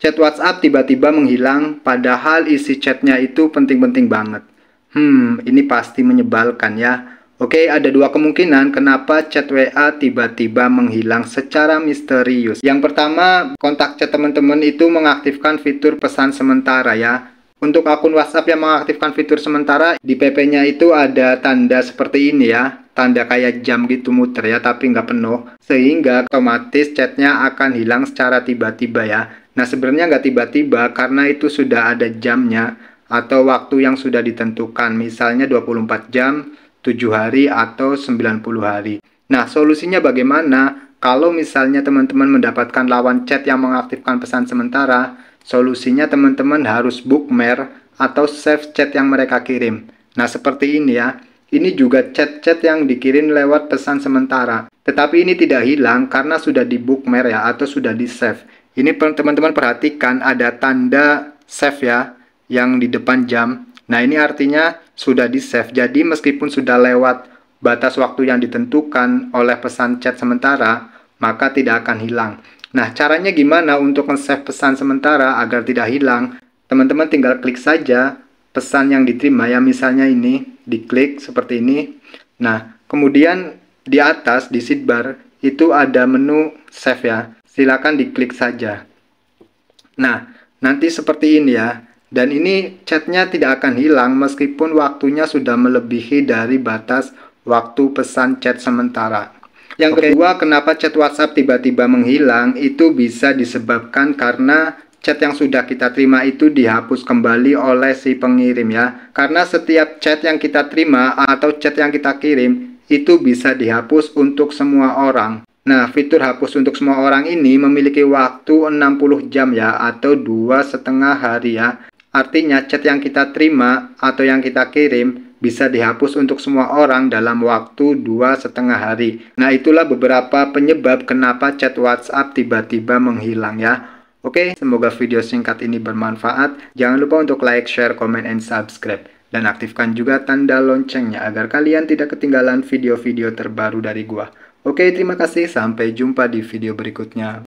Chat WhatsApp tiba-tiba menghilang, padahal isi chatnya itu penting-penting banget. Ini pasti menyebalkan ya. Oke, ada dua kemungkinan kenapa chat WA tiba-tiba menghilang secara misterius. Yang pertama, kontak chat teman-teman itu mengaktifkan fitur pesan sementara ya. Untuk akun WhatsApp yang mengaktifkan fitur sementara, di PP-nya itu ada tanda seperti ini ya. Tanda kayak jam gitu muter ya, tapi nggak penuh. Sehingga otomatis chatnya akan hilang secara tiba-tiba ya. Nah, sebenarnya nggak tiba-tiba karena itu sudah ada jamnya atau waktu yang sudah ditentukan. Misalnya 24 jam, 7 hari, atau 90 hari. Nah, solusinya bagaimana? Kalau misalnya teman-teman mendapatkan lawan chat yang mengaktifkan pesan sementara, solusinya teman-teman harus bookmark atau save chat yang mereka kirim. Nah, seperti ini ya. Ini juga chat-chat yang dikirim lewat pesan sementara. Tetapi ini tidak hilang karena sudah di bookmark ya, atau sudah di save. Ini teman-teman perhatikan ada tanda save ya, yang di depan jam. Nah, ini artinya sudah di save. Jadi meskipun sudah lewat batas waktu yang ditentukan oleh pesan chat sementara, maka tidak akan hilang. Nah, caranya gimana untuk men-save pesan sementara agar tidak hilang? Teman-teman tinggal klik saja pesan yang diterima ya, misalnya ini, diklik seperti ini. Nah, kemudian di atas di sidebar itu ada menu save ya. Silakan diklik saja. Nah, nanti seperti ini ya. Dan ini chatnya tidak akan hilang meskipun waktunya sudah melebihi dari batas waktu pesan chat sementara. Yang kedua, kenapa chat WhatsApp tiba-tiba menghilang? Itu bisa disebabkan karena chat yang sudah kita terima itu dihapus kembali oleh si pengirim ya. Karena setiap chat yang kita terima atau chat yang kita kirim itu bisa dihapus untuk semua orang. Nah, fitur hapus untuk semua orang ini memiliki waktu 60 jam ya, atau 2,5 hari ya. Artinya chat yang kita terima atau yang kita kirim bisa dihapus untuk semua orang dalam waktu 2,5 hari. Nah, itulah beberapa penyebab kenapa chat WhatsApp tiba-tiba menghilang ya. Oke, semoga video singkat ini bermanfaat. Jangan lupa untuk like, share, comment, and subscribe. Dan aktifkan juga tanda loncengnya agar kalian tidak ketinggalan video-video terbaru dari gua. Oke, terima kasih. Sampai jumpa di video berikutnya.